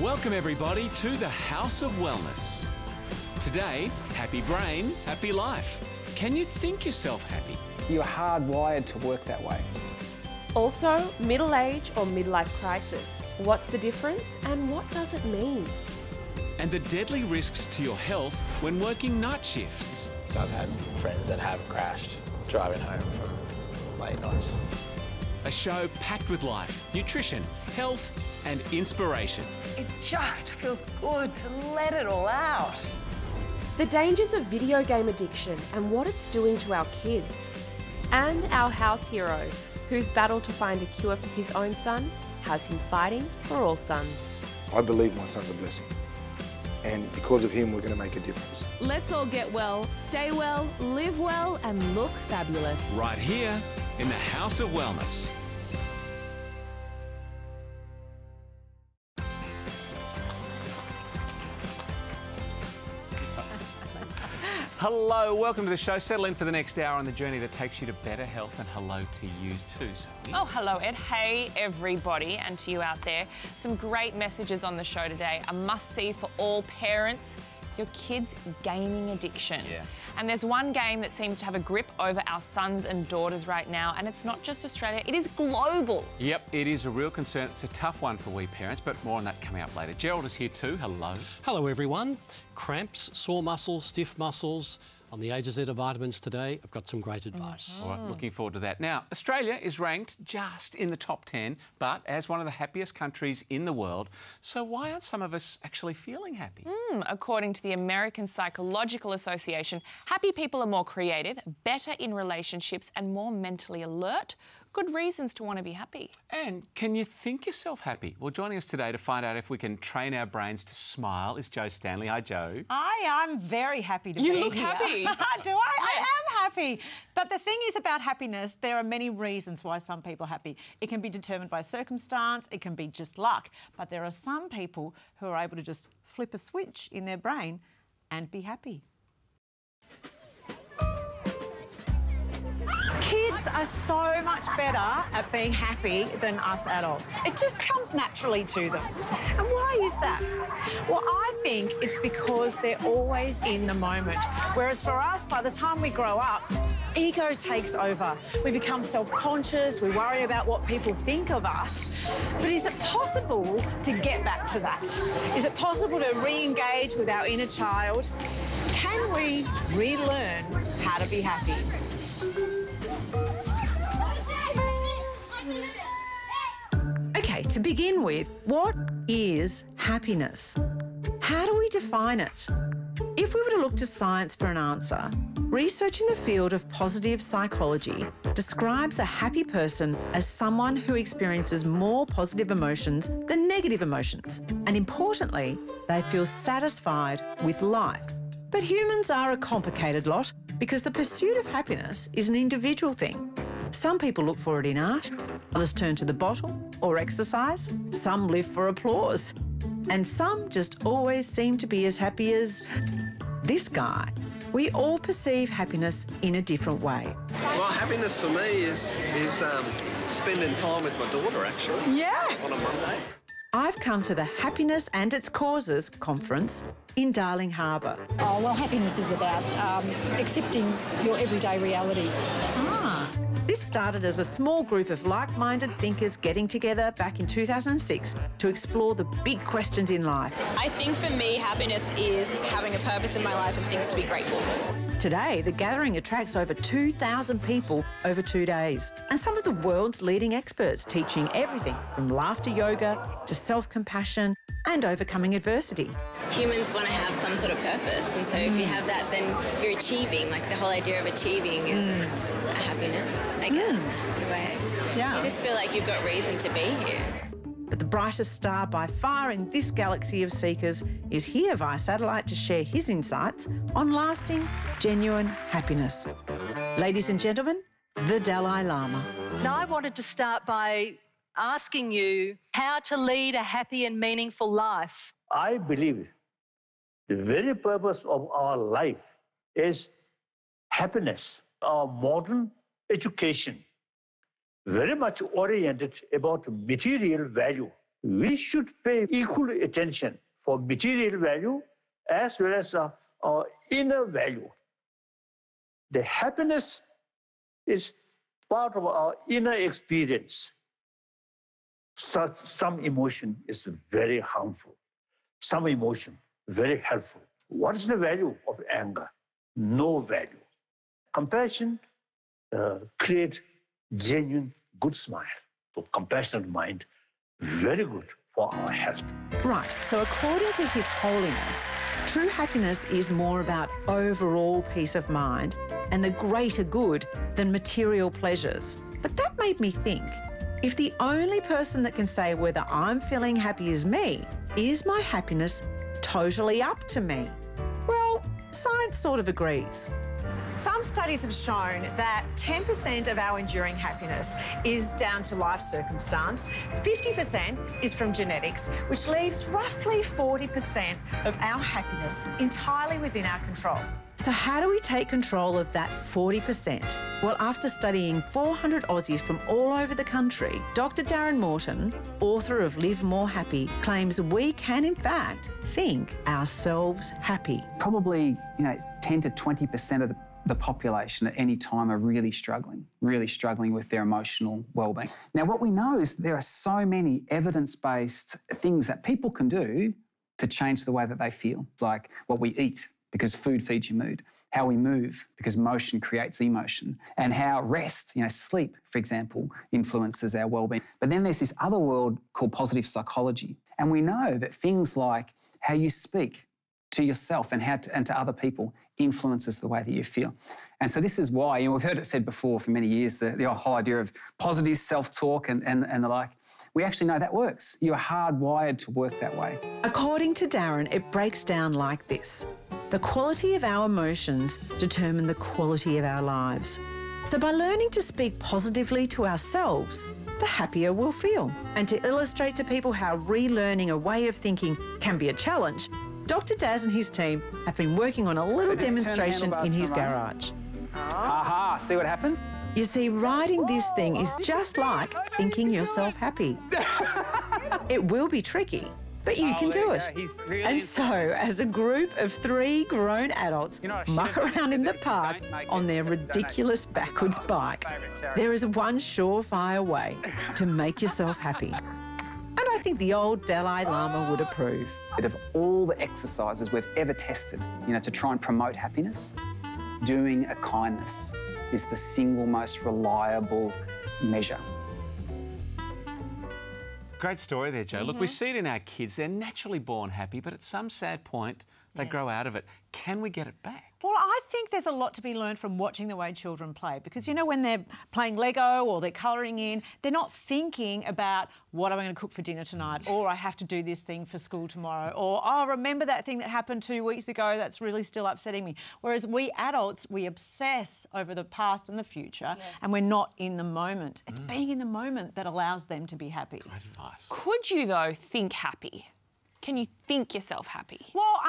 Welcome everybody to the House of Wellness. Today, happy brain, happy life. Can you think yourself happy? You're hardwired to work that way. Also, middle age or midlife crisis. What's the difference and what does it mean? And the deadly risks to your health when working night shifts. I've had friends that have crashed driving home from late nights. A show packed with life, nutrition, health, and inspiration. It just feels good to let it all out. The dangers of video game addiction and what it's doing to our kids. And our house hero, whose battle to find a cure for his own son has him fighting for all sons. I believe my son's a blessing. And because of him, we're going to make a difference. Let's all get well, stay well, live well, and look fabulous. Right here in the House of Wellness. Hello, welcome to the show. Settle in for the next hour on the journey that takes you to better health, and hello to you too, Zoe. Oh, hello, Ed. Hey, everybody, and to you out there. Some great messages on the show today. A must-see for all parents, your kids' gaming addiction. Yeah. And there's one game that seems to have a grip over our sons and daughters right now, and it's not just Australia, it is global. Yep, it is a real concern. It's a tough one for we parents, but more on that coming up later. Gerald is here too. Hello. Hello, everyone. Cramps, sore muscles, stiff muscles. On the A to Z of vitamins today, I've got some great advice. All right, looking forward to that. Now, Australia is ranked just in the top 10, but as one of the happiest countries in the world. So why aren't some of us actually feeling happy? According to the American Psychological Association, happy people are more creative, better in relationships and more mentally alert. Good reasons to want to be happy. And can you think yourself happy? Well, joining us today to find out if we can train our brains to smile is Jo Stanley. Hi, Jo. Hi, I'm very happy to be here. You look happy. Do I? Yes. I am happy. But the thing is about happiness, there are many reasons why some people are happy. It can be determined by circumstance, it can be just luck. But there are some people who are able to just flip a switch in their brain and be happy. Kids are so much better at being happy than us adults. It just comes naturally to them. And why is that? Well, I think it's because they're always in the moment. Whereas for us, by the time we grow up, ego takes over. We become self-conscious, we worry about what people think of us. But is it possible to get back to that? Is it possible to re-engage with our inner child? Can we relearn how to be happy? Okay, to begin with, what is happiness? How do we define it? If we were to look to science for an answer, research in the field of positive psychology describes a happy person as someone who experiences more positive emotions than negative emotions, and importantly, they feel satisfied with life. But humans are a complicated lot because the pursuit of happiness is an individual thing. Some people look for it in art, others turn to the bottle or exercise, some live for applause, and some just always seem to be as happy as this guy. We all perceive happiness in a different way. Well, happiness for me is spending time with my daughter, actually. Yeah. On a Monday. I've come to the Happiness and Its Causes conference in Darling Harbour. Oh, well, happiness is about accepting your everyday reality. This started as a small group of like-minded thinkers getting together back in 2006 to explore the big questions in life. I think for me, happiness is having a purpose in my life and things to be grateful for. Today, the gathering attracts over 2,000 people over 2 days, and some of the world's leading experts teaching everything from laughter yoga to self-compassion and overcoming adversity. Humans want to have some sort of purpose, and so if you have that, then you're achieving. Like, the whole idea of achieving is happiness, I guess, in a way. Yeah. You just feel like you've got reason to be here. But the brightest star by far in this galaxy of seekers is here via satellite to share his insights on lasting, genuine happiness. Ladies and gentlemen, the Dalai Lama. Now, I wanted to start by asking you how to lead a happy and meaningful life. I believe the very purpose of our life is happiness. Our modern education very much oriented about material value, we should pay equal attention for material value as well as our inner value. The happiness is part of our inner experience. Such, some emotion is very harmful. Some emotion, very helpful. What is the value of anger? No value. Compassion creates genuine good smile. So compassionate mind, very good for our health. Right, so according to His Holiness, true happiness is more about overall peace of mind and the greater good than material pleasures. But that made me think, if the only person that can say whether I'm feeling happy is me, is my happiness totally up to me? Well, science sort of agrees. Some studies have shown that 10% of our enduring happiness is down to life circumstance, 50% is from genetics, which leaves roughly 40% of our happiness entirely within our control. So how do we take control of that 40%? Well, after studying 400 Aussies from all over the country, Dr. Darren Morton, author of Live More Happy, claims we can, in fact, think ourselves happy. Probably, 10 to 20% of the population at any time are really struggling with their emotional wellbeing. Now, what we know is there are so many evidence-based things that people can do to change the way that they feel, like what we eat, because food feeds your mood, how we move, because motion creates emotion, and how rest, sleep, for example, influences our wellbeing. But then there's this other world called positive psychology, and we know that things like how you speak to yourself and to other people influences the way that you feel. And so this is why, we've heard it said before for many years, the whole idea of positive self-talk and the like. We actually know that works. You're hardwired to work that way. According to Darren, it breaks down like this. The quality of our emotions determine the quality of our lives. So by learning to speak positively to ourselves, the happier we'll feel. And to illustrate to people how relearning a way of thinking can be a challenge, Dr. Daz and his team have been working on a little demonstration in his garage. Aha, see what happens? You see, riding this thing is just like thinking yourself happy. It will be tricky, but you can do it. And so, as a group of 3 grown adults muck around in the park on their ridiculous backwards bike, there is one surefire way to make yourself happy. And I think the old Dalai Lama would approve. Of all the exercises we've ever tested, to try and promote happiness, doing a kindness is the single most reliable measure. Great story there, Jo. Mm-hmm. Look, we see it in our kids. They're naturally born happy, but at some sad point, they grow out of it. Can we get it back? Well, I think there's a lot to be learned from watching the way children play because, when they're playing Lego or they're colouring in, they're not thinking about what am I going to cook for dinner tonight or I have to do this thing for school tomorrow or, oh, remember that thing that happened 2 weeks ago that's really still upsetting me. Whereas we adults, we obsess over the past and the future and we're not in the moment. It's being in the moment that allows them to be happy. Great advice. Could you, though, think happy? Can you think yourself happy? Well,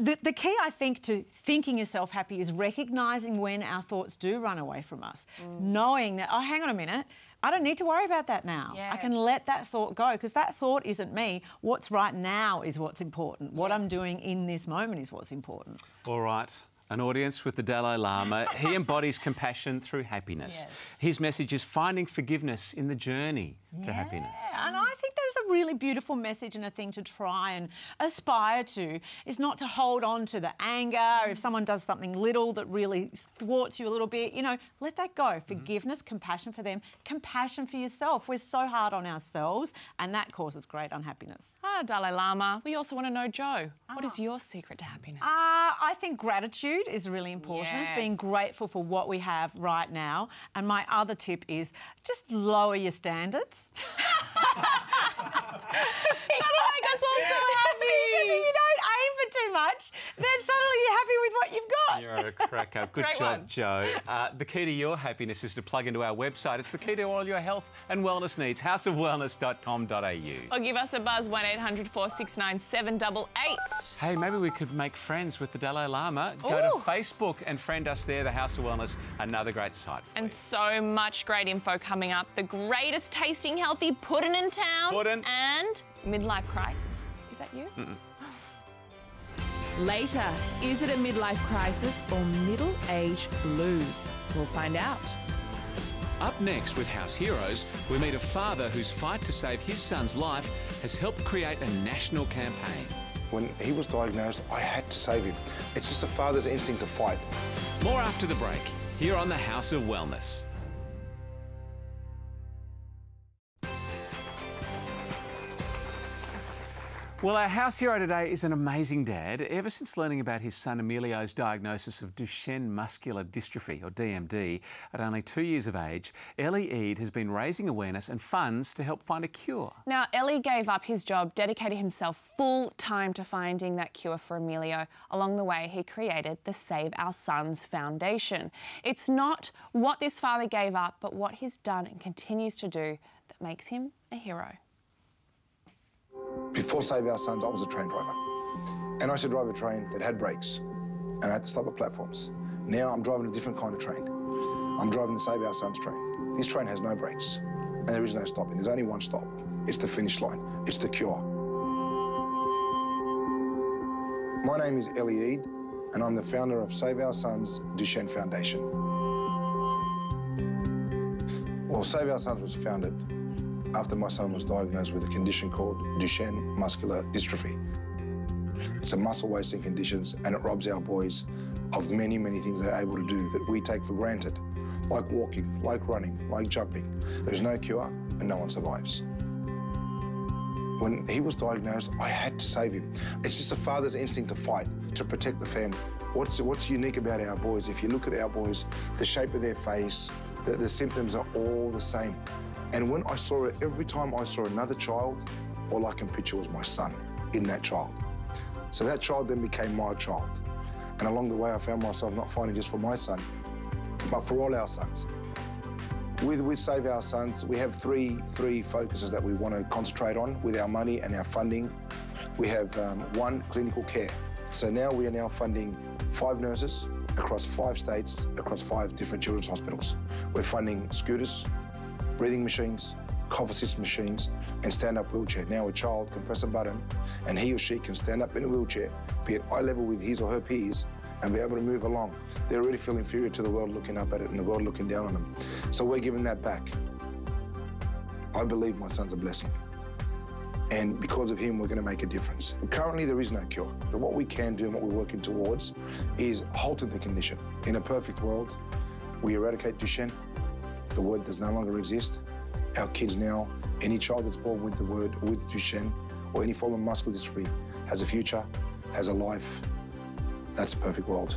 the key, I think, to thinking yourself happy is recognising when our thoughts do run away from us, knowing that, oh, hang on a minute, I don't need to worry about that now. Yes. I can let that thought go because that thought isn't me. What's right now is what's important. What I'm doing in this moment is what's important. All right. An audience with the Dalai Lama. He embodies compassion through happiness. Yes. His message is finding forgiveness in the journey to happiness. And I think that is a really beautiful message and a thing to try and aspire to, is not to hold on to the anger. If someone does something little that really thwarts you a little bit, let that go. Forgiveness, compassion for them, compassion for yourself. We're so hard on ourselves and that causes great unhappiness. Ah, Dalai Lama, we also want to know, Jo, what is your secret to happiness? I think gratitude is really important, being grateful for what we have right now. And my other tip is just lower your standards. That'll make us all so happy. Because if you don't aim for too much, then suddenly you're happy with what you've got. You're a cracker. Good job, Jo. The key to your happiness is to plug into our website. It's the key to all your health and wellness needs, houseofwellness.com.au. Or give us a buzz, 1-800-469-788. Hey, maybe we could make friends with the Dalai Lama. Go to Facebook and friend us there, the House of Wellness, another great site. And so much great info coming up. The greatest tasting healthy pudding in town. Pudding. And midlife crisis. Is that you? Mm-mm. Later, is it a midlife crisis or middle age blues? We'll find out. Up next with House Heroes, we meet a father whose fight to save his son's life has helped create a national campaign. When he was diagnosed, I had to save him. It's just a father's instinct to fight. More after the break, here on The House of Wellness. Well, our house hero today is an amazing dad. Ever since learning about his son Emilio's diagnosis of Duchenne muscular dystrophy, or DMD, at only 2 years of age, Eli Eid has been raising awareness and funds to help find a cure. Now, Eli gave up his job, dedicated himself full-time to finding that cure for Emilio. Along the way, he created the Save Our Sons Foundation. It's not what this father gave up, but what he's done and continues to do that makes him a hero. Before Save Our Sons, I was a train driver. And I used to drive a train that had brakes. And I had to stop at platforms. Now I'm driving a different kind of train. I'm driving the Save Our Sons train. This train has no brakes. And there is no stopping. There's only one stop. It's the finish line. It's the cure. My name is Eli Eid, and I'm the founder of Save Our Sons Duchenne Foundation. Well, Save Our Sons was founded after my son was diagnosed with a condition called Duchenne muscular dystrophy. It's a muscle wasting condition and it robs our boys of many, many things they're able to do that we take for granted, like walking, like running, like jumping. There's no cure and no one survives. When he was diagnosed, I had to save him. It's just a father's instinct to fight, to protect the family. What's unique about our boys, if you look at our boys, the shape of their face, the symptoms are all the same. And when I saw it, every time I saw another child, all I can picture was my son in that child. So that child then became my child. And along the way, I found myself not fighting just for my son, but for all our sons. With Save Our Sons, we have three focuses that we want to concentrate on with our money and our funding. We have one, clinical care. So now we are now funding 5 nurses across 5 states, across 5 different children's hospitals. We're funding scooters, breathing machines, cough assist machines, and stand-up wheelchair. Now a child can press a button and he or she can stand up in a wheelchair, be at eye level with his or her peers, and be able to move along. They already feel inferior to the world looking up at it and the world looking down on them. So we're giving that back. I believe my son's a blessing. And because of him, we're going to make a difference. Currently, there is no cure. But what we can do and what we're working towards is halting the condition. In a perfect world, we eradicate Duchenne. The word does no longer exist. Our kids now, any child that's born with the word, with Duchenne, or any form of muscular dystrophy, has a future, has a life. That's a perfect world.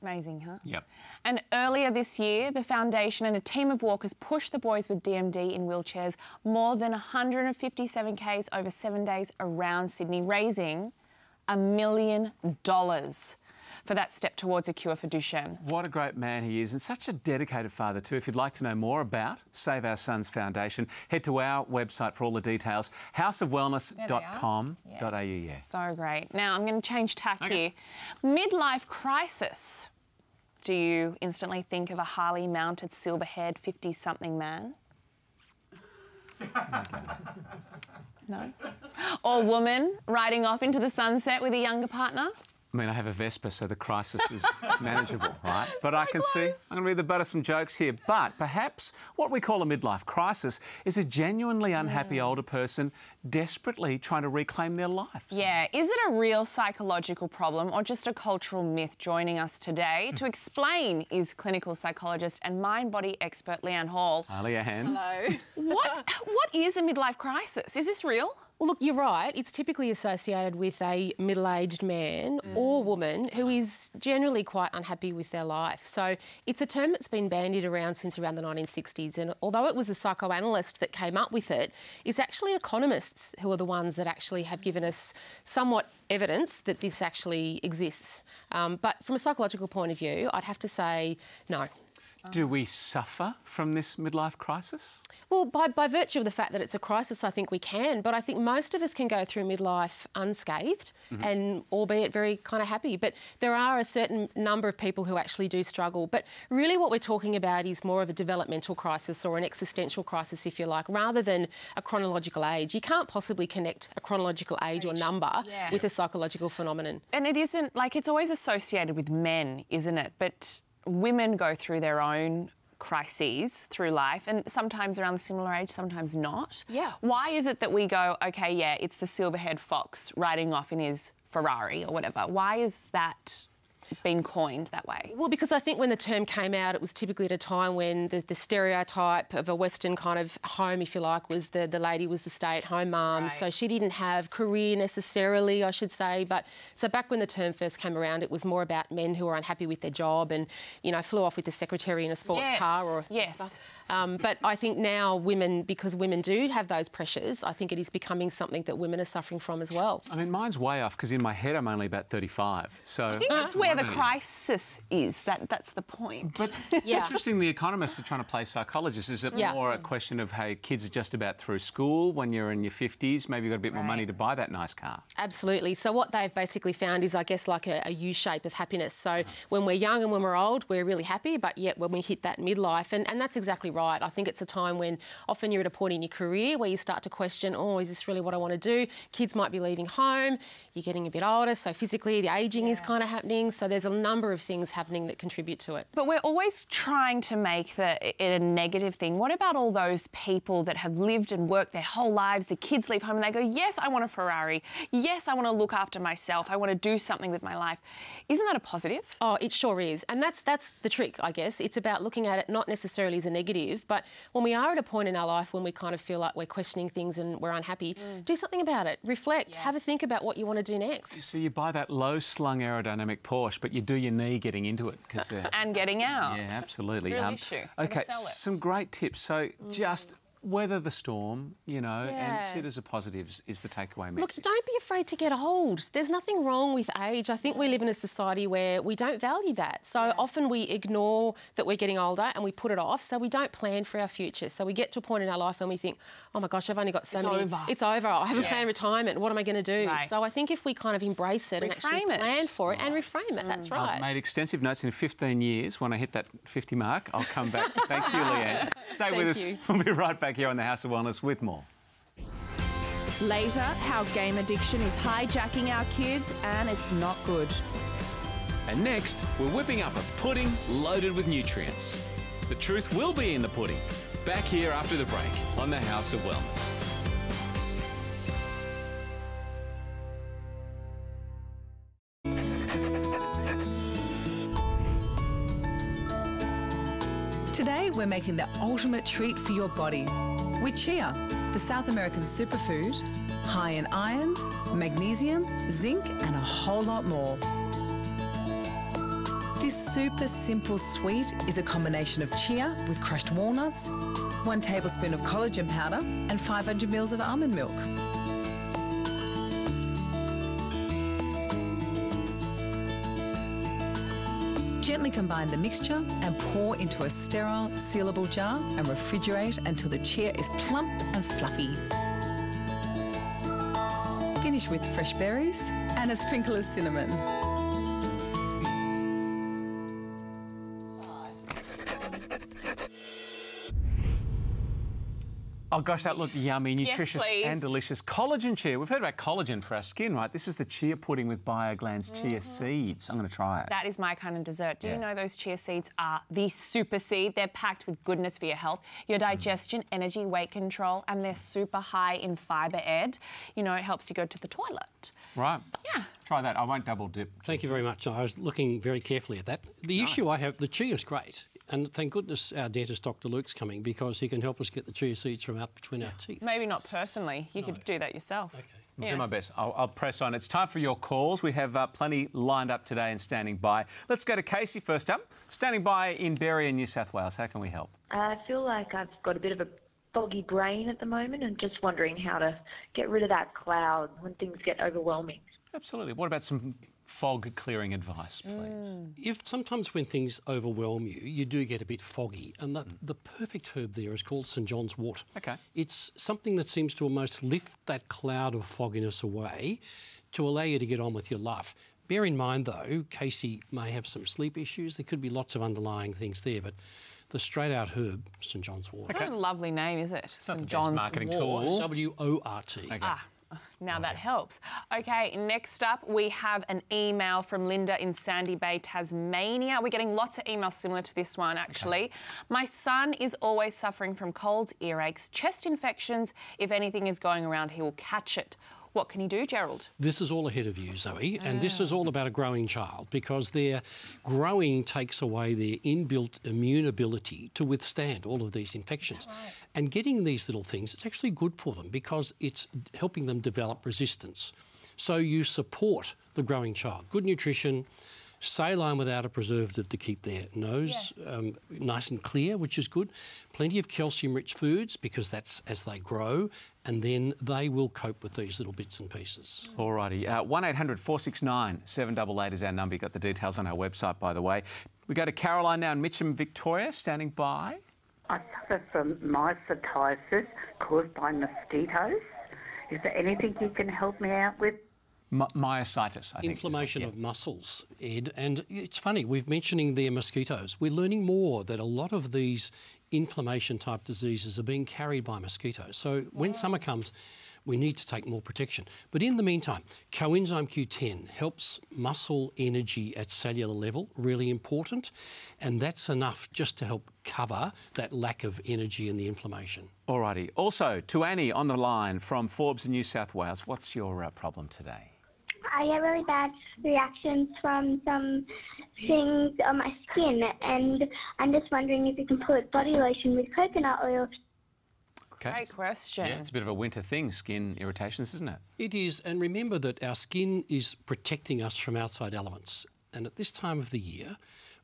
Amazing, huh? Yep. And earlier this year, the foundation and a team of walkers pushed the boys with DMD in wheelchairs more than 157 Ks over 7 days around Sydney, raising $1 million. For that step towards a cure for Duchenne. What a great man he is, and such a dedicated father too. If you'd like to know more about Save Our Sons Foundation, head to our website for all the details, houseofwellness.com.au. Yeah. So great. Now I'm going to change tack here. Midlife crisis. Do you instantly think of a Harley-mounted, silver-haired 50-something man? No? Or woman riding off into the sunset with a younger partner? I mean, I have a Vespa, so the crisis is manageable, right? But so I can see, I'm going to read the butt of some jokes here, but perhaps what we call a midlife crisis is a genuinely unhappy older person desperately trying to reclaim their life. Yeah, is it a real psychological problem or just a cultural myth? Joining us today to explain is clinical psychologist and mind-body expert Leanne Hall. Hi, Leanne. Hello. What is a midlife crisis? Is this real? Well, look, you're right. It's typically associated with a middle-aged man or woman who is generally quite unhappy with their life. So it's a term that's been bandied around since around the 1960s. And although it was a psychoanalyst that came up with it, it's actually economists who are the ones that actually have given us somewhat evidence that this actually exists. But from a psychological point of view, I'd have to say no. Do we suffer from this midlife crisis? Well, by virtue of the fact that it's a crisis, I think we can. But I think most of us can go through midlife unscathed and albeit very kind of happy. But there are a certain number of people who actually do struggle. But really what we're talking about is more of a developmental crisis or an existential crisis, if you like, rather than a chronological age. You can't possibly connect a chronological age or number with a psychological phenomenon. And it isn't, like, it's always associated with men, isn't it? But women go through their own crises through life, and sometimes around the similar age, sometimes not. Yeah. Why is it that we go, okay, yeah, it's the silver-haired fox riding off in his Ferrari or whatever? Why is that been coined that way? Well, because I think when the term came out, it was typically at a time when the stereotype of a Western kind of home, if you like, was the lady was the stay-at-home mum, so she didn't have career necessarily, I should say. But so back when the term first came around, it was more about men who were unhappy with their job and, you know, flew off with the secretary in a sports car or but I think now women, because women do have those pressures, I think it is becoming something that women are suffering from as well. I mean, mine's way off because in my head I'm only about 35, so... I think that's where the crisis is, that's the point. But interestingly, economists are trying to play psychologists. Is it more a question of, hey, kids are just about through school, when you're in your 50s, maybe you've got a bit more money to buy that nice car? Absolutely. So what they've basically found is, I guess, like a U-shape of happiness. So when we're young and when we're old, we're really happy, but yet when we hit that midlife, and that's exactly right. I think it's a time when often you're at a point in your career where you start to question, oh, is this really what I want to do? Kids might be leaving home, you're getting a bit older, so physically the ageing is kind of happening, so there's a number of things happening that contribute to it. But we're always trying to make it a negative thing. What about all those people that have lived and worked their whole lives, the kids leave home and they go, yes, I want a Ferrari, yes, I want to look after myself, I want to do something with my life. Isn't that a positive? Oh, it sure is. And that's the trick, I guess. It's about looking at it not necessarily as a negative, but when we are at a point in our life when we kind of feel like we're questioning things and we're unhappy, do something about it. Reflect, have a think about what you want to do next. So you buy that low-slung aerodynamic Porsche, but you do your knee getting into it. And getting out. Yeah, absolutely. Real issue. Okay, some great tips. So just... weather the storm, you know, and see it as a positive is the takeaway message. Look, don't be afraid to get old. There's nothing wrong with age. I think we live in a society where we don't value that. So often we ignore that we're getting older and we put it off, so we don't plan for our future. So we get to a point in our life when we think, oh, my gosh, I've only got so many... It's over. It's over. I haven't planned retirement. What am I going to do? Right. So I think if we kind of embrace it and actually plan for it and reframe it, that's right. I've made extensive notes in 15 years. When I hit that 50 mark, I'll come back. Thank you, Leanne. Stay with us. We'll be right back here on The House of Wellness with more. Later, how game addiction is hijacking our kids and it's not good. And next, we're whipping up a pudding loaded with nutrients. The truth will be in the pudding. Back here after the break on The House of Wellness. Today, we're making the ultimate treat for your body with chia, the South American superfood, high in iron, magnesium, zinc, and a whole lot more. This super simple sweet is a combination of chia with crushed walnuts, 1 tablespoon of collagen powder, and 500 mils of almond milk. Gently combine the mixture and pour into a sterile, sealable jar and refrigerate until the chia is plump and fluffy. Finish with fresh berries and a sprinkle of cinnamon. Oh, gosh, that looked yummy, nutritious and delicious. Collagen chia. We've heard about collagen for our skin, right? This is the chia pudding with Bioglan's chia seeds. I'm going to try it. That is my kind of dessert. Do you know those chia seeds are the super seed? They're packed with goodness for your health, your digestion, energy, weight control, and they're super high in fibre, Ed. You know, it helps you go to the toilet. Right. Yeah. Try that. I won't double dip. Thank you very much. I was looking very carefully at that. The issue I have, the chia is great. And thank goodness our dentist, Dr. Luke's, coming because he can help us get the chia seeds from out between our teeth. Maybe not personally. You could do that yourself. Okay. I'll do my best. I'll press on. It's time for your calls. We have plenty lined up today and standing by. Let's go to Casey first up. Standing by in Berry in New South Wales. How can we help? I feel like I've got a bit of a foggy brain at the moment and just wondering how to get rid of that cloud when things get overwhelming. Absolutely. What about some fog clearing advice, please. If sometimes when things overwhelm you, you do get a bit foggy, and the perfect herb there is called St John's wort. Okay. It's something that seems to almost lift that cloud of fogginess away to allow you to get on with your life. Bear in mind, though, Casey may have some sleep issues. There could be lots of underlying things there, but the straight-out herb, St John's wort. Okay. What a lovely name, is it? St John's marketing tool. W-O-R-T. Okay. Ah. Now that helps. Okay, next up we have an email from Linda in Sandy Bay, Tasmania. We're getting lots of emails similar to this one, actually. Okay. My son is always suffering from colds, earaches, chest infections. If anything is going around, he will catch it. What can he do, Gerald? This is all ahead of you, Zoe, and this is all about a growing child, because their growing takes away their inbuilt immune ability to withstand all of these infections. Right. And getting these little things, it's actually good for them because it's helping them develop resistance. So you support the growing child. Good nutrition, saline without a preservative to keep their nose nice and clear, which is good. Plenty of calcium-rich foods, because that's as they grow, and then they will cope with these little bits and pieces. All righty. 1-800-469-788 is our number. You've got the details on our website, by the way. We go to Caroline now in Mitcham, Victoria, standing by. I suffer from myositis caused by mosquitoes. Is there anything you can help me out with? Myositis, I think. Inflammation of muscles, Ed. And it's funny, we're mentioning their mosquitoes. We're learning more that a lot of these inflammation-type diseases are being carried by mosquitoes. So when summer comes, we need to take more protection. But in the meantime, coenzyme Q10 helps muscle energy at cellular level, really important, and that's enough just to help cover that lack of energy and the inflammation. All righty. Also, to Annie on the line from Forbes in New South Wales, what's your problem today? I get really bad reactions from some things on my skin, and I'm just wondering if you can put body lotion with coconut oil. Okay. Great question. Yeah, it's a bit of a winter thing, skin irritations, isn't it? It is, and remember that our skin is protecting us from outside elements, and at this time of the year,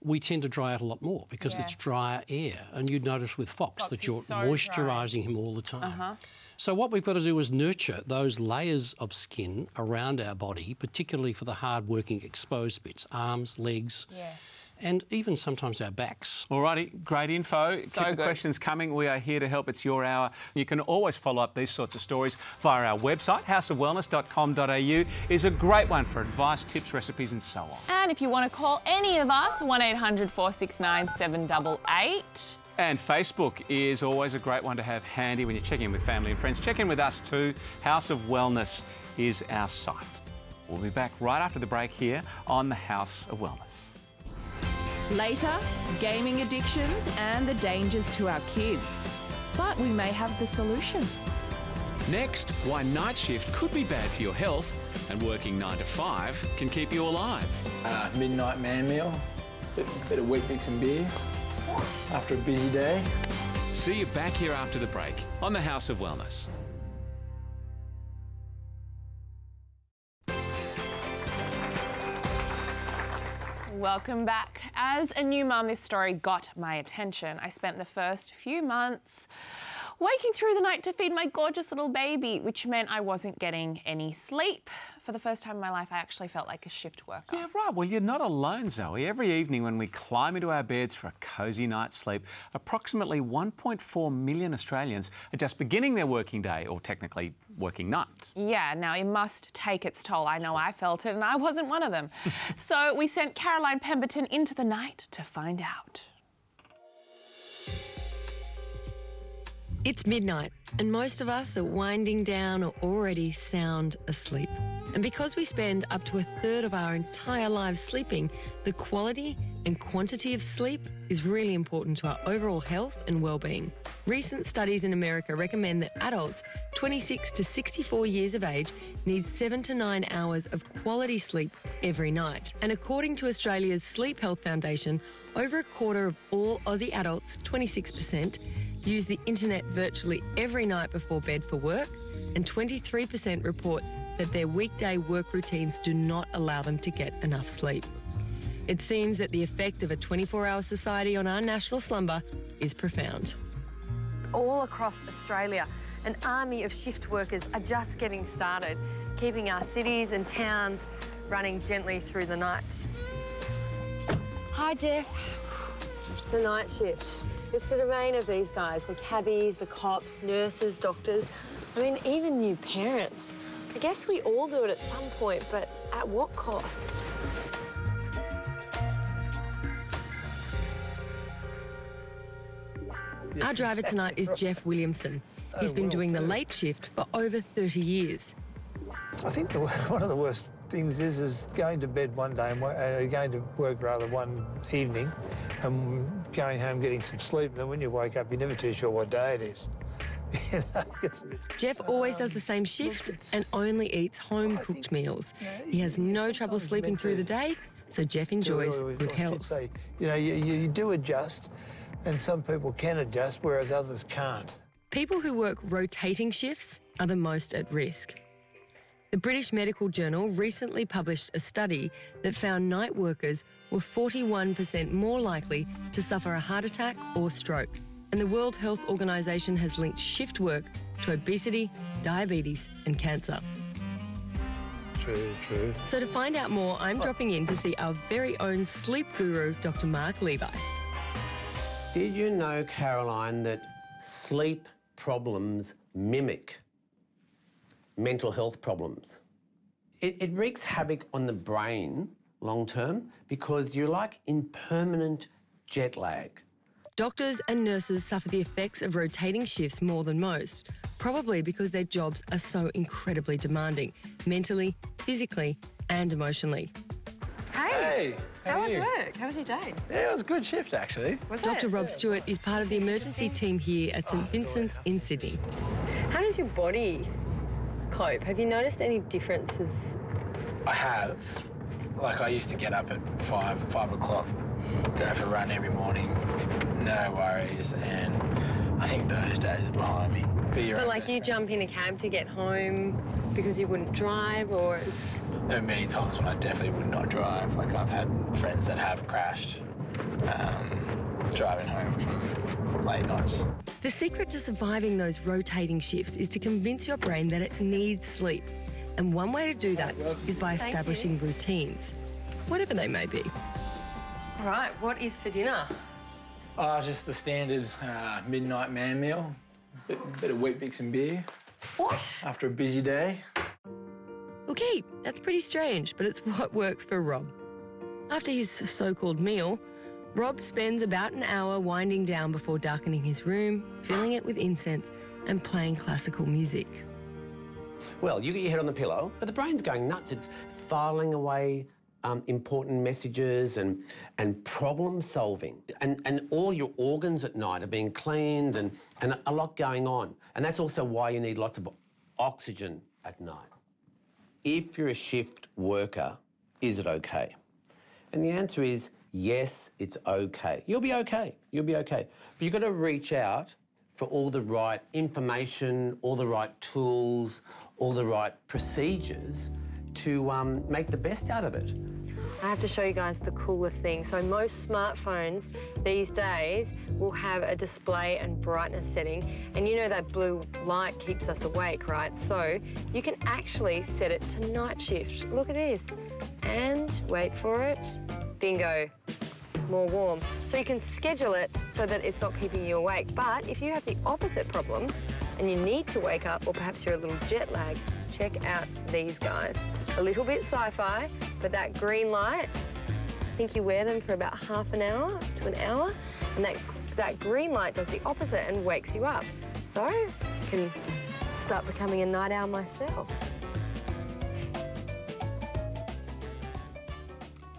we tend to dry out a lot more because it's drier air, and you'd notice with Fox that you're so moisturising him all the time. So what we've got to do is nurture those layers of skin around our body, particularly for the hard-working exposed bits, arms, legs, and even sometimes our backs. All righty, great info. So keep the questions coming. We are here to help. It's your hour. You can always follow up these sorts of stories via our website. houseofwellness.com.au is a great one for advice, tips, recipes and so on. And if you want to call any of us, 1-800-469-788. And Facebook is always a great one to have handy when you check in with family and friends. Check in with us too. House of Wellness is our site. We'll be back right after the break here on the House of Wellness. Later, gaming addictions and the dangers to our kids. But we may have the solution. Next, why night shift could be bad for your health and working 9 to 5 can keep you alive. Midnight man meal, bit of wheat mix and beer. After a busy day. See you back here after the break on the House of Wellness. Welcome back. As a new mum, this story got my attention. I spent the first few months waking through the night to feed my gorgeous little baby, which meant I wasn't getting any sleep. For the first time in my life, I actually felt like a shift worker. Yeah, right. Well, you're not alone, Zoe. Every evening when we climb into our beds for a cosy night's sleep, approximately 1.4 million Australians are just beginning their working day, or technically working night. Yeah, now it must take its toll. I know I felt it, and I wasn't one of them. So we sent Caroline Pemberton into the night to find out. It's midnight, and most of us are winding down or already sound asleep. And because we spend up to a third of our entire lives sleeping, the quality and quantity of sleep is really important to our overall health and well-being. Recent studies in America recommend that adults 26 to 64 years of age need 7 to 9 hours of quality sleep every night. And according to Australia's Sleep Health Foundation, over a quarter of all Aussie adults, 26%, use the internet virtually every night before bed for work, and 23% report that their weekday work routines do not allow them to get enough sleep. It seems that the effect of a 24-hour society on our national slumber is profound. All across Australia, an army of shift workers are just getting started, keeping our cities and towns running gently through the night. Hi, Jeff. The night shift. It's the domain of these guys, the cabbies, the cops, nurses, doctors. I mean, even new parents. I guess we all do it at some point, but at what cost? Our driver tonight is Jeff Williamson. He's been doing the late shift for over 30 years. I think one of the worst things is going to bed one day and going to work rather one evening and going home getting some sleep, and then when you wake up you're never too sure what day it is. You know, it's a bit, Jeff always does the same shift and only eats home-cooked meals. He has no trouble sleeping through the day, so Jeff enjoys good health. Say, you know, you do adjust, and some people can adjust, whereas others can't. People who work rotating shifts are the most at risk. The British Medical Journal recently published a study that found night workers were 41% more likely to suffer a heart attack or stroke. And the World Health Organisation has linked shift work to obesity, diabetes and cancer. True, true. So to find out more, I'm dropping in to see our very own sleep guru, Dr. Mark Levi. Did you know, Caroline, that sleep problems mimic mental health problems? It wreaks havoc on the brain long term because you're like in permanent jet lag. Doctors and nurses suffer the effects of rotating shifts more than most, probably because their jobs are so incredibly demanding, mentally, physically and emotionally. Hey! How was work? How was your day? Yeah, it was a good shift, actually. Dr. Rob Stewart is part of the emergency team here at St Vincent's in Sydney. How does your body cope? Have you noticed any differences? I have. Like, I used to get up at 5 o'clock, go for a run every morning. No worries, and I think those days are behind me. But like, you jump in a cab to get home because you wouldn't drive, or it's... There are many times when I definitely would not drive. Like, I've had friends that have crashed driving home from late nights. The secret to surviving those rotating shifts is to convince your brain that it needs sleep. And one way to do that is by establishing routines, whatever they may be. All right, what is for dinner? Oh, just the standard midnight man meal. Bit of wheat bix and beer. What? After a busy day. Okay, that's pretty strange, but it's what works for Rob. After his so-called meal, Rob spends about an hour winding down before darkening his room, filling it with incense and playing classical music. Well, you get your head on the pillow, but the brain's going nuts. It's filing away important messages and problem solving, and all your organs at night are being cleaned and a lot going on. And that's also why you need lots of oxygen at night. If you're a shift worker, is it okay? And the answer is yes, it's okay. You'll be okay, you'll be okay. But you've got to reach out for all the right information, all the right tools, all the right procedures to make the best out of it. I have to show you guys the coolest thing. So most smartphones these days will have a display and brightness setting, and you know that blue light keeps us awake, right? So you can actually set it to night shift. Look at this. And wait for it. Bingo. More warm. So you can schedule it so that it's not keeping you awake. But if you have the opposite problem and you need to wake up, or perhaps you're a little jet lag, check out these guys. A little bit sci-fi, but that green light, I think you wear them for about half an hour to an hour, and that green light does the opposite and wakes you up. So I can start becoming a night owl myself.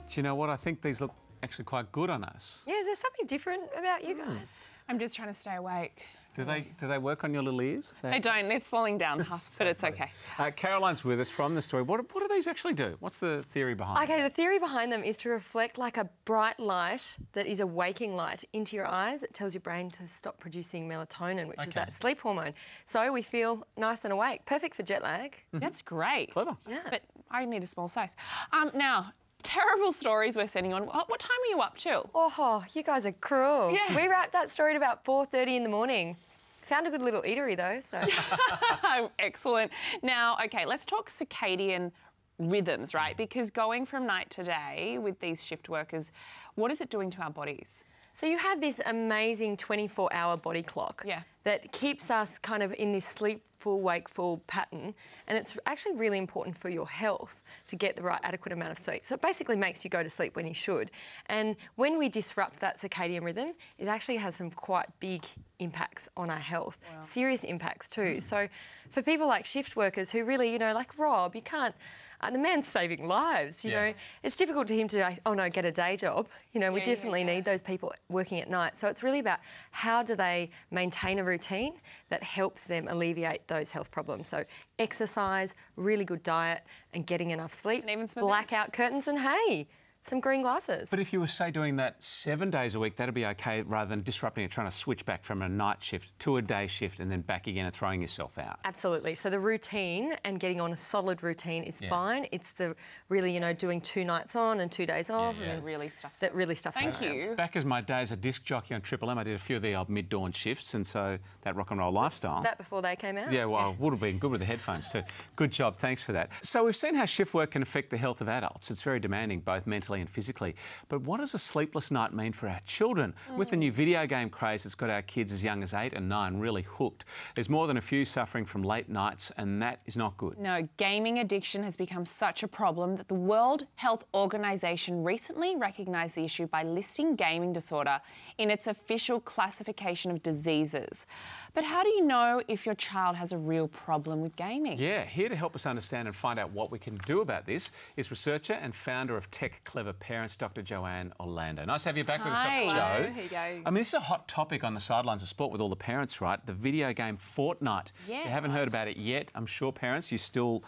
Do you know what? I think these look actually quite good on us. Yeah, is there something different about you guys? I'm just trying to stay awake. Do they work on your little ears? They don't. They're falling down half, but it's okay. Caroline's with us from the story. What do these actually do? What's the theory behind them? Okay, the theory behind them is to reflect like a bright light that is a waking light into your eyes. It tells your brain to stop producing melatonin, which is that sleep hormone. So we feel nice and awake. Perfect for jet lag. Mm-hmm. That's great. Clever. Yeah. But I need a small size. Now... terrible stories we're sending on. What time are you up till? Oh, you guys are cruel. Yeah. We wrapped that story at about 4:30 in the morning. Found a good little eatery though, so. Excellent. Now, okay, let's talk circadian rhythms, right? Because going from night to day with these shift workers, what is it doing to our bodies? So you have this amazing 24-hour body clock that keeps us kind of in this sleepful, wakeful pattern, and it's actually really important for your health to get the right adequate amount of sleep. So it basically makes you go to sleep when you should. And when we disrupt that circadian rhythm, it actually has some quite big impacts on our health, serious impacts too. So for people like shift workers who really, you know, like Rob, you can't... the man's saving lives, you know. It's difficult to him to, oh no, get a day job. You know, we definitely need those people working at night. So it's really about how do they maintain a routine that helps them alleviate those health problems. So exercise, really good diet, and getting enough sleep. And even some blackout curtains and, hey, some green glasses. But if you were, say, doing that 7 days a week, that'd be okay, rather than disrupting and trying to switch back from a night shift to a day shift and then back again and throwing yourself out. Absolutely. So the routine and getting on a solid routine is fine. It's the really, you know, doing 2 nights on and 2 days off. And really stuffs that really stuffs Thank around. You. Back as my days a disc jockey on Triple M, I did a few of the old mid-dawn shifts, and so that rock and roll lifestyle. Was that before they came out? Yeah, well, I would have been good with the headphones too. Good job. Thanks for that. So we've seen how shift work can affect the health of adults. It's very demanding, both mentally and physically. But what does a sleepless night mean for our children? With the new video game craze, it's got our kids as young as 8 and 9 really hooked. There's more than a few suffering from late nights, and that is not good. No, gaming addiction has become such a problem that the World Health Organization recently recognised the issue by listing gaming disorder in its official classification of diseases. But how do you know if your child has a real problem with gaming? Yeah, here to help us understand and find out what we can do about this is researcher and founder of TechClear Parents, Dr. Joanne Orlando. Nice to have you back with us, Dr. Jo. Here you go. I mean, this is a hot topic on the sidelines of sport with all the parents, right? The video game Fortnite. Yes. If you haven't heard about it yet, I'm sure parents, you still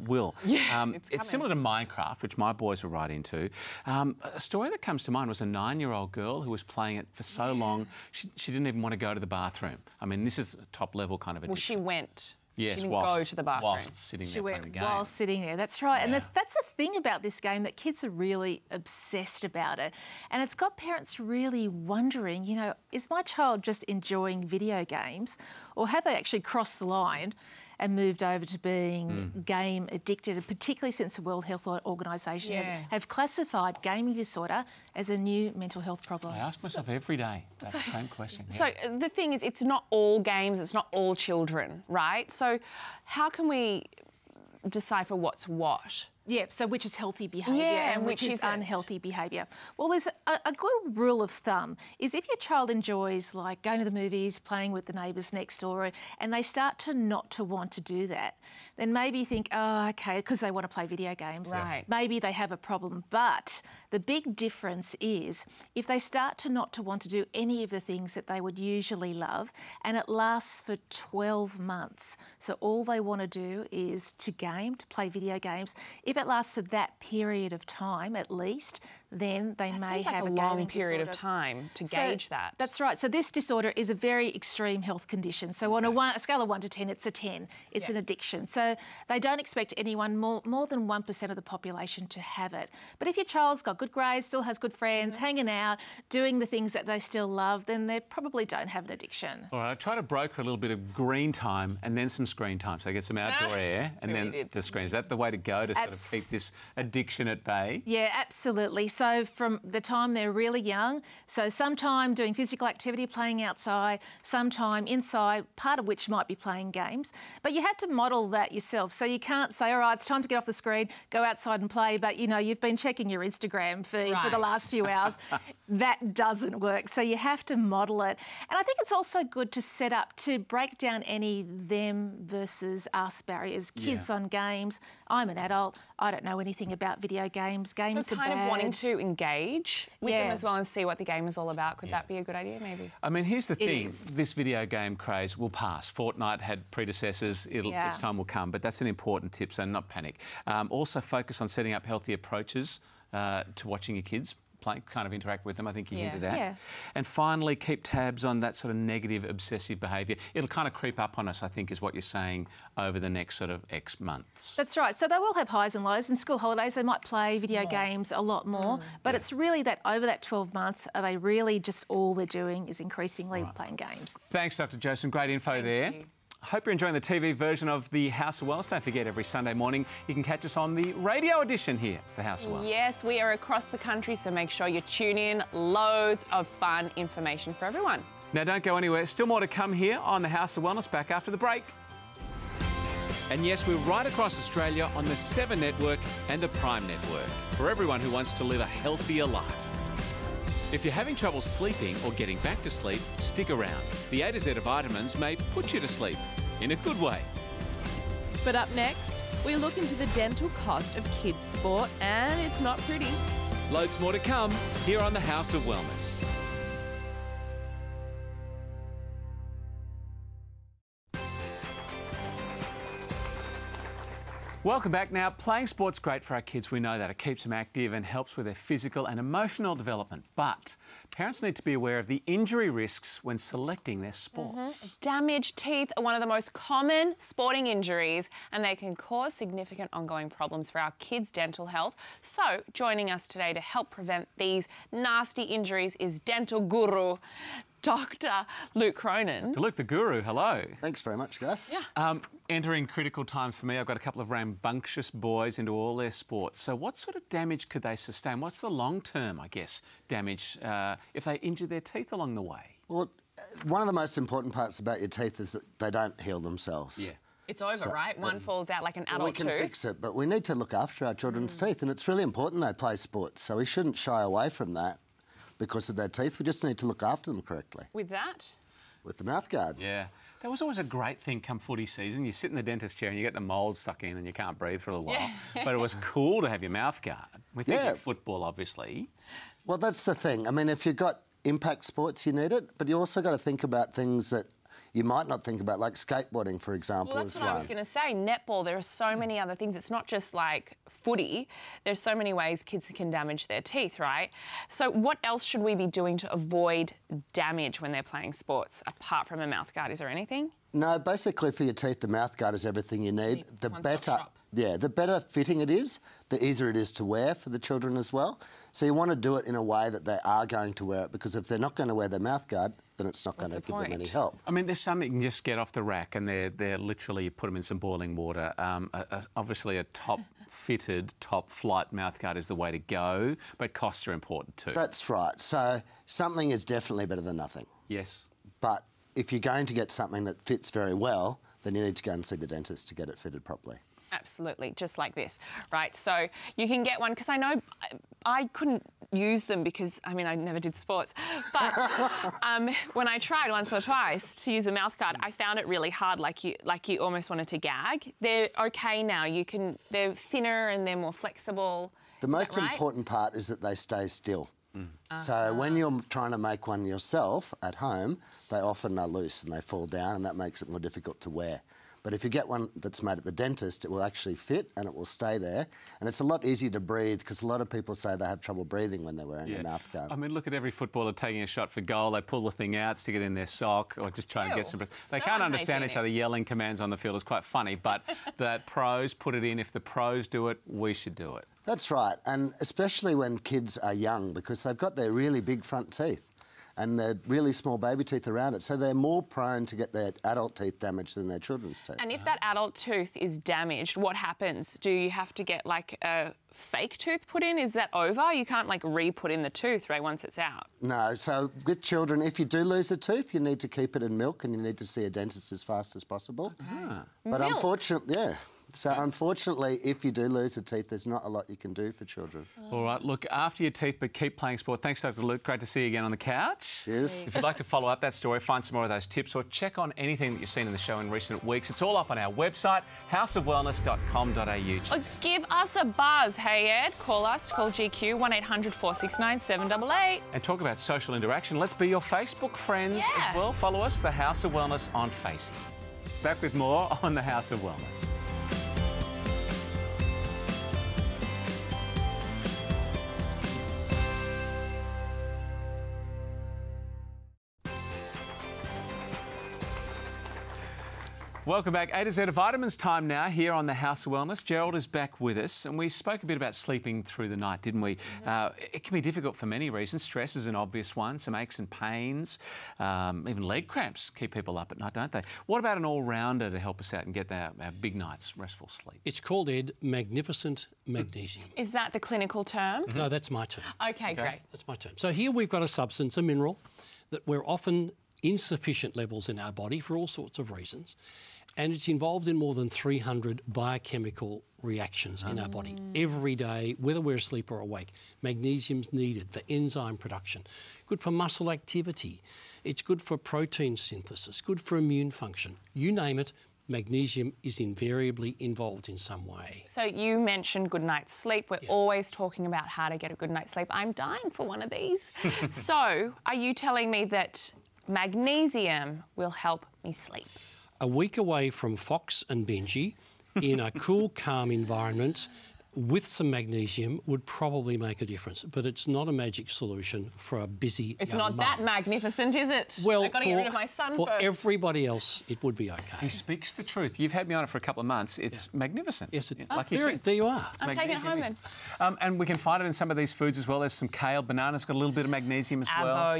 will. Yeah, it's similar to Minecraft, which my boys were right into. A story that comes to mind was a 9-year-old girl who was playing it for so long, she didn't even want to go to the bathroom. I mean, this is top-level kind of addiction. Well, she went... Yes, she didn't go to the bathroom. Whilst sitting there playing the game. While sitting there, that's right. Yeah. And that's the thing about this game, that kids are really obsessed about it. And it's got parents really wondering, you know, is my child just enjoying video games, or have they actually crossed the line and moved over to being game addicted, and particularly since the World Health Organisation have classified gaming disorder as a new mental health problem. I ask myself every day that same question. Yeah. So the thing is, it's not all games, it's not all children, right? So how can we decipher what's what? Yeah, so which is healthy behaviour and which is unhealthy behaviour. Well, there's a good rule of thumb is if your child enjoys, like, going to the movies, playing with the neighbours next door, and they start to not to want to do that, then maybe think, oh, OK, because they want to play video games. Right. Maybe they have a problem. But the big difference is if they start to not to want to do any of the things that they would usually love, and it lasts for 12 months. So all they want to do is to game, to play video games. If it lasts for that period of time, at least, then they may have a long period of time to gauge that. That's right. So this disorder is a very extreme health condition. So on a scale of 1 to 10, it's a 10. It's an addiction. So they don't expect anyone more than 1% of the population to have it. But if your child's got good grades, still has good friends, hanging out, doing the things that they still love, then they probably don't have an addiction. All right. I try to broker a little bit of green time and then some screen time. So they get some outdoor air and then the screen. Is that the way to go to sort of keep this addiction at bay? Yeah, absolutely. So from the time they're really young, so sometime doing physical activity, playing outside, sometime inside, part of which might be playing games. But you have to model that yourself. So you can't say, all right, it's time to get off the screen, go outside and play, but, you know, you've been checking your Instagram feed for the last few hours. That doesn't work. So you have to model it. And I think it's also good to set up, to break down any them versus us barriers. Kids on games, I'm an adult, I don't know anything about video games. Games so kind are bad. Of wanting to engage with them as well and see what the game is all about. Could that be a good idea, maybe? I mean, here's the thing. This video game craze will pass. Fortnite had predecessors. Its time will come. But that's an important tip, so not panic. Also focus on setting up healthy approaches to watching your kids play, kind of interact with them. I think you hinted at. Yeah. And finally, keep tabs on that sort of negative, obsessive behaviour. It'll kind of creep up on us, I think, is what you're saying, over the next sort of X months. That's right. So they will have highs and lows. In school holidays, they might play video games a lot more. But it's really that over that 12 months, are they really just all they're doing is increasingly playing games. Thanks, Dr. Jo. Great info there. Thank you. Hope you're enjoying the TV version of The House of Wellness. Don't forget, every Sunday morning, you can catch us on the radio edition here, The House of Wellness. Yes, we are across the country, so make sure you tune in. Loads of fun information for everyone. Now, don't go anywhere. Still more to come here on The House of Wellness, back after the break. And yes, we're right across Australia on the 7 Network and the Prime Network for everyone who wants to live a healthier life. If you're having trouble sleeping or getting back to sleep, stick around. The A to Z of vitamins may put you to sleep in a good way. But up next, we look into the dental cost of kids' sport, and it's not pretty. Loads more to come here on The House of Wellness. Welcome back. Now, playing sport's great for our kids. We know that. It keeps them active and helps with their physical and emotional development. But parents need to be aware of the injury risks when selecting their sports. Damaged teeth are one of the most common sporting injuries, and they can cause significant ongoing problems for our kids' dental health. So joining us today to help prevent these nasty injuries is dental guru, Dr. Luke Cronin. Dr. Luke, the guru, hello. Thanks very much, guys. Yeah. Entering critical time for me, I've got a couple of rambunctious boys into all their sports. So what sort of damage could they sustain? What's the long-term, I guess, damage if they injure their teeth along the way? Well, one of the most important parts about your teeth is that they don't heal themselves. Yeah. It's over, so, right? One falls out like an adult tooth. We can fix it, but we need to look after our children's teeth, and it's really important they play sports, so we shouldn't shy away from that. Because of their teeth, we just need to look after them correctly. With that? With the mouth guard. Yeah. That was always a great thing come footy season. You sit in the dentist chair and you get the mould stuck in and you can't breathe for a little while. Yeah. But it was cool to have your mouth guard. We think of football, obviously. Well, that's the thing. I mean, if you've got impact sports, you need it. But you also got to think about things that you might not think about, like skateboarding, for example. Well, that's what I was going to say. Netball, there are so many other things. It's not just like footy. There's so many ways kids can damage their teeth, right? So what else should we be doing to avoid damage when they're playing sports, apart from a mouthguard? Is there anything? No, basically for your teeth, the mouthguard is everything you need. The better fitting it is, the easier it is to wear for the children as well. So you want to do it in a way that they are going to wear it, because if they're not going to wear their mouthguard, then it's not going to give them any help. I mean, there's some that you can just get off the rack and they're literally, you put them in some boiling water. Obviously a top-fitted, top-flight mouthguard is the way to go, but costs are important too. That's right. So something is definitely better than nothing. Yes. But if you're going to get something that fits very well, then you need to go and see the dentist to get it fitted properly. Absolutely, just like this, right? So you can get one, because I know I couldn't use them because, I mean, I never did sports. But when I tried once or twice to use a mouthguard, I found it really hard, like you almost wanted to gag. They're okay now. You can, they're thinner and they're more flexible. The most important part is that they stay still. So when you're trying to make one yourself at home, they often are loose and they fall down, and that makes it more difficult to wear. But if you get one that's made at the dentist, it will actually fit and it will stay there. And it's a lot easier to breathe, because a lot of people say they have trouble breathing when they're wearing a mouthguard. I mean, look at every footballer taking a shot for goal. They pull the thing out, stick it in their sock, or just try and get some breath. They can't understand each other. Yelling commands on the field is quite funny, but the pros put it in. If the pros do it, we should do it. That's right, and especially when kids are young, because they've got their really big front teeth and their really small baby teeth around it. So they're more prone to get their adult teeth damaged than their children's teeth. And if that adult tooth is damaged, what happens? Do you have to get like a fake tooth put in? Is that over? You can't like re-put in the tooth once it's out? No, so with children, if you do lose a tooth, you need to keep it in milk and you need to see a dentist as fast as possible. But unfortunately, So unfortunately, if you do lose a tooth, there's not a lot you can do for children. All right, look after your teeth, but keep playing sport. Thanks, Dr. Luke. Great to see you again on the couch. Cheers. If you'd like to follow up that story, find some more of those tips, or check on anything that you've seen in the show in recent weeks, it's all up on our website, houseofwellness.com.au. Or give us a buzz, hey Ed. Call us, call GQ, 1800 469 788. And talk about social interaction. Let's be your Facebook friends as well. Follow us, The House of Wellness on Facey. Back with more on The House of Wellness. Welcome back. A to Z of Vitamins time now here on The House of Wellness. Gerald is back with us, and we spoke a bit about sleeping through the night, didn't we? It can be difficult for many reasons. Stress is an obvious one, some aches and pains, even leg cramps keep people up at night, don't they? What about an all-rounder to help us out and get our big night's restful sleep? It's called, Ed, Magnificent Magnesium. Is that the clinical term? No, that's my term. Okay, great. That's my term. So here we've got a substance, a mineral, that we're often insufficient levels in our body for all sorts of reasons, and it's involved in more than 300 biochemical reactions in our body every day, whether we're asleep or awake. Magnesium's needed for enzyme production, good for muscle activity, it's good for protein synthesis, good for immune function. You name it, magnesium is invariably involved in some way. So you mentioned good night's sleep. We're always talking about how to get a good night's sleep. I'm dying for one of these. So are you telling me that magnesium will help me sleep? A week away from Fox and Benji in a cool, calm environment with some magnesium would probably make a difference, but it's not a magic solution for a busy young mum. That magnificent, is it? Well, I've got to get rid of my son first. For everybody else, it would be okay. He speaks the truth. You've had me on it for a couple of months. It's magnificent. Yes, it is. Like there you are. It's I'm taking it home then. And we can find it in some of these foods as well. There's some kale, bananas, got a little bit of magnesium as well.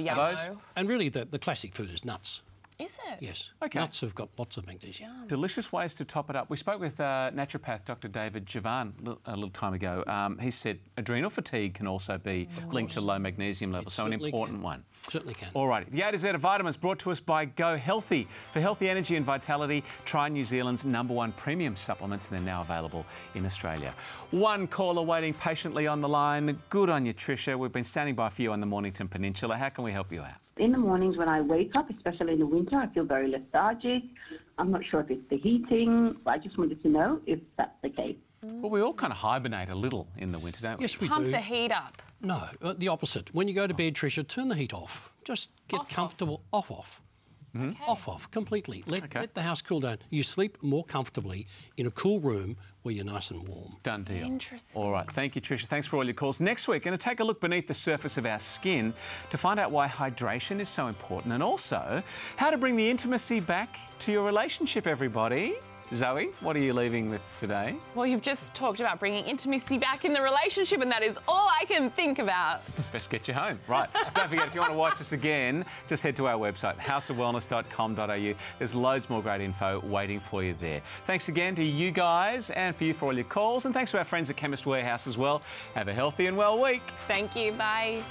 And really the classic food is nuts. Is it? Yes. Okay. Nuts have got lots of magnesium. Yum. Delicious ways to top it up. We spoke with naturopath Dr. David Javan a little time ago. He said adrenal fatigue can also be linked to low magnesium levels, so an important one. Certainly can. All right. The A to Z of Vitamins brought to us by Go Healthy. For healthy energy and vitality, try New Zealand's #1 premium supplements, and they're now available in Australia. One caller waiting patiently on the line. Good on you, Tricia. We've been standing by for you on the Mornington Peninsula. How can we help you out? In the mornings when I wake up, especially in the winter, I feel very lethargic. I'm not sure if it's the heating, but I just wanted to know if that's the case. Well, we all kind of hibernate a little in the winter, don't we? Yes, we do. Pump the heat up. No, the opposite. When you go to bed, Tricia, turn the heat off. Just get comfortable. Off. Off completely. Let the house cool down. You sleep more comfortably in a cool room where you're nice and warm. Done deal. Interesting. All right. Thank you, Tricia. Thanks for all your calls. Next week, going to take a look beneath the surface of our skin to find out why hydration is so important, and also how to bring the intimacy back to your relationship, everybody. Zoe, what are you leaving with today? Well, you've just talked about bringing intimacy back in the relationship, and that is all I can think about. Best get you home. Right. Don't forget, if you want to watch us again, just head to our website, houseofwellness.com.au. There's loads more great info waiting for you there. Thanks again to you guys and for you for all your calls, and thanks to our friends at Chemist Warehouse as well. Have a healthy and well week. Thank you. Bye.